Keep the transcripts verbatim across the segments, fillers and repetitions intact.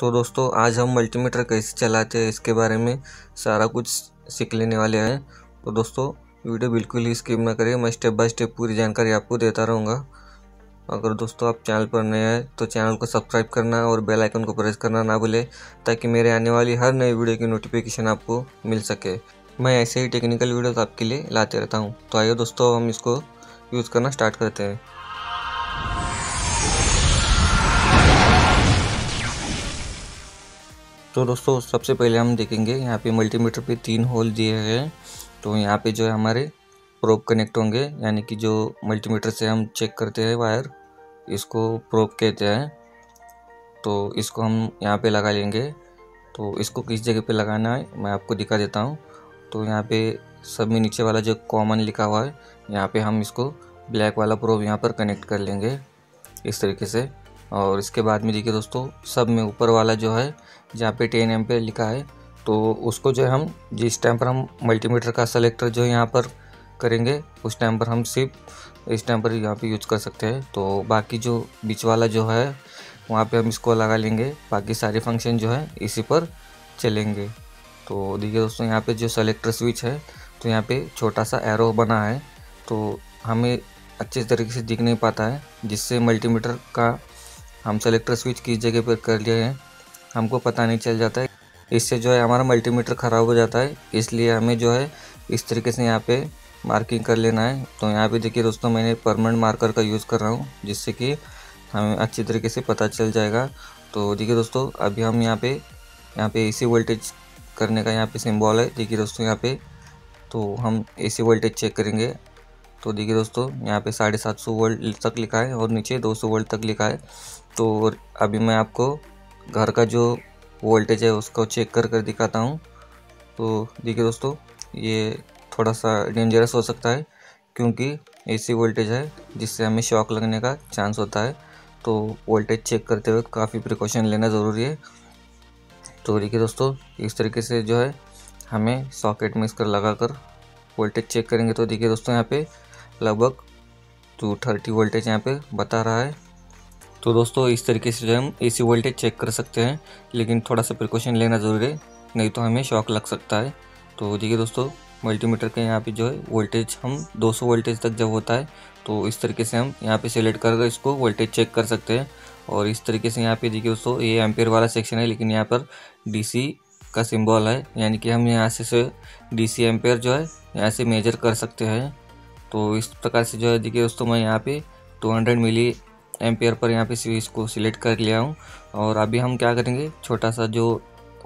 तो दोस्तों आज हम मल्टीमीटर कैसे चलाते हैं इसके बारे में सारा कुछ सीख लेने वाले हैं। तो दोस्तों वीडियो बिल्कुल ही स्किप ना करें, मैं स्टेप बाय स्टेप पूरी जानकारी आपको देता रहूँगा। अगर दोस्तों आप चैनल पर नए हैं तो चैनल को सब्सक्राइब करना और बेल आइकन को प्रेस करना ना भूलें, ताकि मेरे आने वाली हर नई वीडियो की नोटिफिकेशन आपको मिल सके। मैं ऐसे ही टेक्निकल वीडियोस आपके लिए लाते रहता हूँ। तो आइए दोस्तों हम इसको यूज़ करना स्टार्ट करते हैं। तो दोस्तों सबसे पहले हम देखेंगे यहाँ पे मल्टीमीटर पे तीन होल दिए हैं। तो यहाँ पे जो है हमारे प्रोब कनेक्ट होंगे, यानी कि जो मल्टीमीटर से हम चेक करते हैं वायर, इसको प्रोब कहते हैं। तो इसको हम यहाँ पे लगा लेंगे। तो इसको किस जगह पे लगाना है मैं आपको दिखा देता हूँ। तो यहाँ पे सब में नीचे वाला जो कॉमन लिखा हुआ है, यहाँ पे हम इसको ब्लैक वाला प्रोब यहाँ पर कनेक्ट कर लेंगे इस तरीके से। और इसके बाद में देखिए दोस्तों सब में ऊपर वाला जो है जहाँ पे टेन एम्पीयर लिखा है, तो उसको जो है हम जिस टाइम पर हम मल्टीमीटर का सेलेक्टर जो यहाँ पर करेंगे उस टाइम पर हम सिर्फ इस टाइम पर यहाँ पे यूज कर सकते हैं। तो बाकी जो बीच वाला जो है वहाँ पे हम इसको लगा लेंगे, बाकी सारे फंक्शन जो है इसी पर चलेंगे। तो देखिए दोस्तों यहाँ पर जो सेलेक्टर स्विच है, तो यहाँ पर छोटा सा एरो बना है, तो हमें अच्छे तरीके से दिख नहीं पाता है, जिससे मल्टीमीटर का हम सेलेक्टर स्विच किस जगह पर कर लिए हैं हमको पता नहीं चल जाता है। इससे जो है हमारा मल्टीमीटर ख़राब हो जाता है, इसलिए हमें जो है इस तरीके से यहाँ पे मार्किंग कर लेना है। तो यहाँ पे देखिए दोस्तों मैंने परमानेंट मार्कर का यूज़ कर रहा हूँ, जिससे कि हमें अच्छी तरीके से पता चल जाएगा। तो देखिए दोस्तों अभी हम यहाँ पर यहाँ पर ए सी वोल्टेज करने का यहाँ पर सिम्बॉल है। देखिए दोस्तों यहाँ पर तो हम ए सी वोल्टेज चेक करेंगे। तो देखिए दोस्तों यहाँ पे साढ़े सात सौ वोल्ट तक लिखा है और नीचे दो सौ वोल्ट तक लिखा है। तो अभी मैं आपको घर का जो वोल्टेज है उसको चेक कर कर दिखाता हूँ। तो देखिए दोस्तों ये थोड़ा सा डेंजरस हो सकता है, क्योंकि एसी वोल्टेज है जिससे हमें शॉक लगने का चांस होता है। तो वोल्टेज चेक करते वक्त काफ़ी प्रिकॉशन लेना ज़रूरी है। तो देखिए दोस्तों इस तरीके से जो है हमें सॉकेट में इसकर लगा कर वोल्टेज चेक करेंगे। तो देखिए दोस्तों यहाँ पे लगभग टू थर्टी वोल्टेज यहाँ पे बता रहा है। तो दोस्तों इस तरीके से जो हम एसी वोल्टेज चेक कर सकते हैं, लेकिन थोड़ा सा प्रिकॉशन लेना ज़रूरी है, नहीं तो हमें शॉक लग सकता है। तो देखिए दोस्तों मल्टीमीटर के यहाँ पे जो है वोल्टेज हम दो सौ वोल्टेज तक जब होता है, तो इस तरीके से हम यहाँ पर सिलेक्ट करके इसको वोल्टेज चेक कर सकते हैं। और इस तरीके से यहाँ पर देखिए दोस्तों ये एम्पियर वाला सेक्शन है, लेकिन यहाँ पर डी सी का सिम्बॉल है, यानी कि हम यहाँ से डी सी एम्पियर जो है यहाँ से मेजर कर सकते हैं। तो इस प्रकार से जो है देखिए दोस्तों मैं यहाँ पे दो सौ मिली एम्पियर पर यहाँ पे स्विच को सिलेक्ट कर लिया हूँ। और अभी हम क्या करेंगे, छोटा सा जो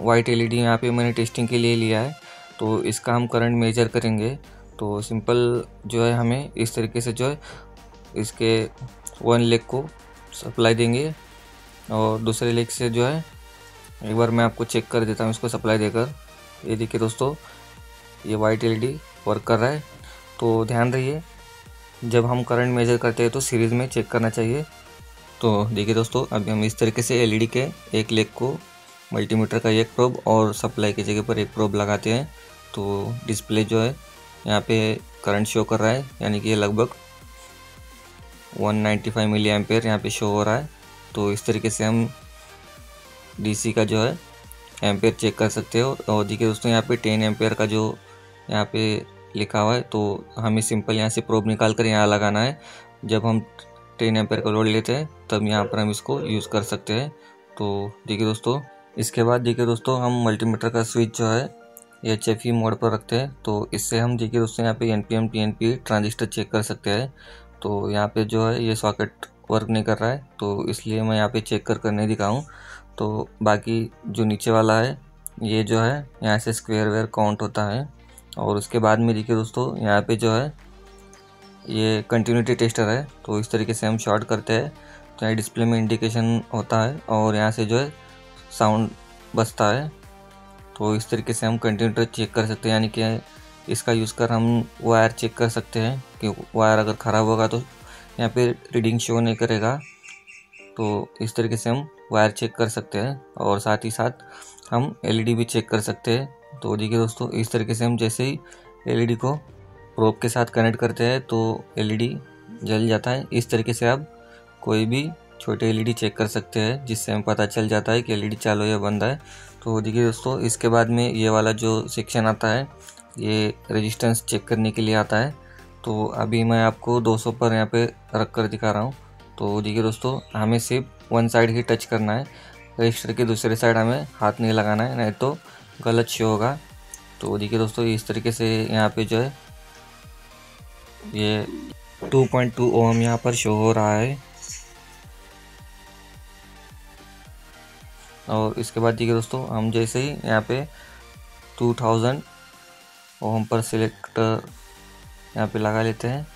वाइट एलईडी यहाँ पे मैंने टेस्टिंग के लिए लिया है, तो इसका हम करंट मेजर करेंगे। तो सिंपल जो है हमें इस तरीके से जो है इसके वन लेग को सप्लाई देंगे और दूसरे लेग से जो है एक बार मैं आपको चेक कर देता हूँ इसको सप्लाई देकर। ये देखिए दोस्तों ये वाइट एलईडी वर्क कर रहा है। तो ध्यान रहिए जब हम करंट मेजर करते हैं तो सीरीज़ में चेक करना चाहिए। तो देखिए दोस्तों अभी हम इस तरीके से एलईडी के एक लेग को मल्टीमीटर का एक प्रोब और सप्लाई की जगह पर एक प्रोब लगाते हैं। तो डिस्प्ले जो है यहाँ पे करंट शो कर रहा है, यानी कि ये लगभग एक सौ पचानवे मिली एम्पियर यहाँ पे शो हो रहा है। तो इस तरीके से हम डीसी का जो है एम्पियर चेक कर सकते हो। और देखिए दोस्तों यहाँ पे टेन एम्पियर का जो यहाँ पे लिखा हुआ है, तो हमें सिंपल यहाँ से प्रोब निकाल कर यहाँ लगाना है। जब हम टेन एम्पियर का लोड लेते हैं तब यहाँ पर हम इसको यूज़ कर सकते हैं। तो देखिए दोस्तों इसके बाद देखिए दोस्तों हम मल्टीमीटर का स्विच जो है एच एफ ई मोड पर रखते हैं। तो इससे हम देखिए दोस्तों यहाँ पे N P N P N P transistor check कर सकते हैं। तो यहाँ पे जो है ये सॉकेट वर्क नहीं कर रहा है, तो इसलिए मैं यहाँ पे चेक कर कर नहीं दिखाऊँ। तो बाकी जो नीचे वाला है ये जो है यहाँ से स्क्वेयर वेयर काउंट होता है। और उसके बाद में देखिए दोस्तों यहाँ पे जो है ये कंटिन्यूटी टेस्टर है। तो इस तरीके से हम शॉर्ट करते हैं तो यहाँ डिस्प्ले में इंडिकेशन होता है और यहाँ से जो है साउंड बजता है। तो इस तरीके से हम कंटिन्यूटर चेक कर सकते हैं, यानी कि इसका यूज़ कर हम वायर चेक कर सकते हैं कि वायर अगर ख़राब होगा तो यहाँ पे रीडिंग शो नहीं करेगा। तो इस तरीके से हम वायर चेक कर सकते हैं और साथ ही साथ हम एलईडी भी चेक कर सकते हैं। तो देखिए दोस्तों इस तरीके से हम जैसे ही एलईडी को प्रोब के साथ कनेक्ट करते हैं तो एलईडी जल जाता है। इस तरीके से आप कोई भी छोटे एलईडी चेक कर सकते हैं, जिससे हमें पता चल जाता है कि एलईडी चालू या बंद है। तो देखिए दोस्तों, इसके बाद में ये वाला जो सेक्शन आता है ये रेजिस्टेंस चेक करने के लिए आता है। तो अभी मैं आपको दो सौ पर यहाँ पे रख कर दिखा रहा हूँ। तो देखिए दोस्तों, हमें सिर्फ वन साइड ही टच करना है, रजिस्टर के दूसरे साइड हमें हाथ नहीं लगाना है, नहीं तो गलत शो होगा। तो देखिए दोस्तों, इस तरीके से यहाँ पे जो है ये टू पॉइंट टू ओम यहाँ पर शो हो रहा है। और इसके बाद देखिए दोस्तों, हम जैसे ही यहाँ पे टू थाउज़ेंड ओम पर सिलेक्ट यहाँ पे लगा लेते हैं,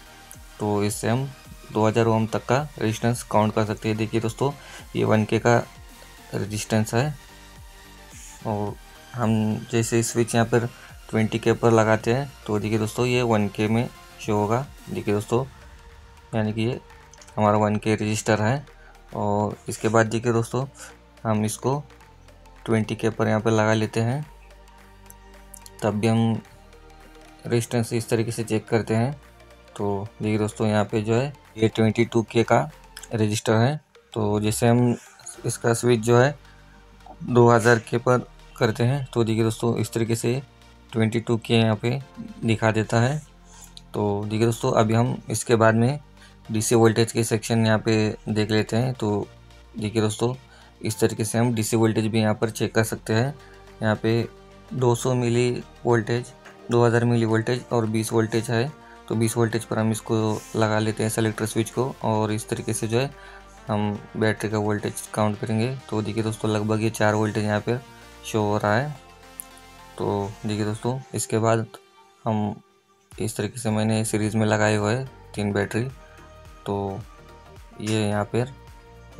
तो इससे हम टू थाउज़ेंड ओम तक का रेजिस्टेंस काउंट कर सकते हैं। देखिए दोस्तों, ये वन के का रेजिस्टेंस है। और हम जैसे स्विच यहाँ पर ट्वेंटी के पर लगाते हैं, तो देखिए दोस्तों ये वन के में शो होगा। देखिए दोस्तों, यानी कि ये हमारा वन के रजिस्टर है। और इसके बाद देखिए दोस्तों, हम इसको ट्वेंटी के पर यहाँ पर लगा लेते हैं, तब भी हम रेजिस्टेंस इस तरीके से चेक करते हैं। तो देखिए दोस्तों, यहाँ पे जो है ये ट्वेंटी टू के का रजिस्टर है। तो जैसे हम इसका स्विच जो है टू थाउज़ेंड के पर करते हैं, तो देखिए दोस्तों इस तरीके से ट्वेंटी टू के यहाँ पे दिखा देता है। तो देखिए दोस्तों, अभी हम इसके बाद में डीसी वोल्टेज के सेक्शन यहाँ पे देख लेते हैं। तो देखिए दोस्तों, इस तरीके से हम डीसी वोल्टेज भी यहाँ पर चेक कर सकते हैं। यहाँ पे दो सौ मिली वोल्टेज, दो हज़ार मिली वोल्टेज और बीस वोल्टेज है। तो बीस वोल्टेज पर हम इसको लगा लेते हैं सेलेक्टर स्विच को, और इस तरीके से जो है हम बैटरी का वोल्टेज काउंट करेंगे। तो देखिए दोस्तों, लगभग ये चार वोल्टेज यहाँ पर शो हो रहा है। तो देखिए दोस्तों, इसके बाद हम इस तरीके से मैंने सीरीज़ में लगाए हुए है तीन बैटरी, तो ये यहाँ पर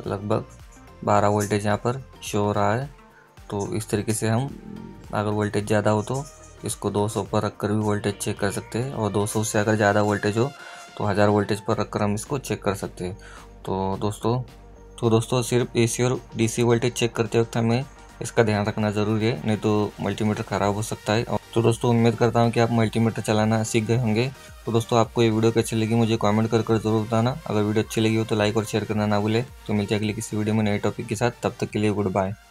लगभग बारह वोल्टेज यहाँ पर शो हो रहा है। तो इस तरीके से हम अगर वोल्टेज ज़्यादा हो तो इसको दो सौ पर रख कर भी वोल्टेज चेक कर सकते हैं, और दो सौ से अगर ज़्यादा वोल्टेज हो तो हज़ार वोल्टेज पर रख कर हम इसको चेक कर सकते हैं। तो दोस्तों तो दोस्तों सिर्फ ए सी और डी सी वोल्टेज चेक करते वक्त हमें इसका ध्यान रखना ज़रूरी है, नहीं तो मल्टीमीटर ख़राब हो सकता है। तो दोस्तों, उम्मीद करता हूँ कि आप मल्टीमीटर चलाना सीख गए होंगे। तो दोस्तों, आपको ये वीडियो कैसी लगी मुझे कमेंट कर कर जरूर बताना। अगर वीडियो अच्छी लगी हो तो लाइक और शेयर करना ना भूले। तो मिलते हैं अगले किसी वीडियो में नए टॉपिक के साथ, तब तक के लिए गुड बाय।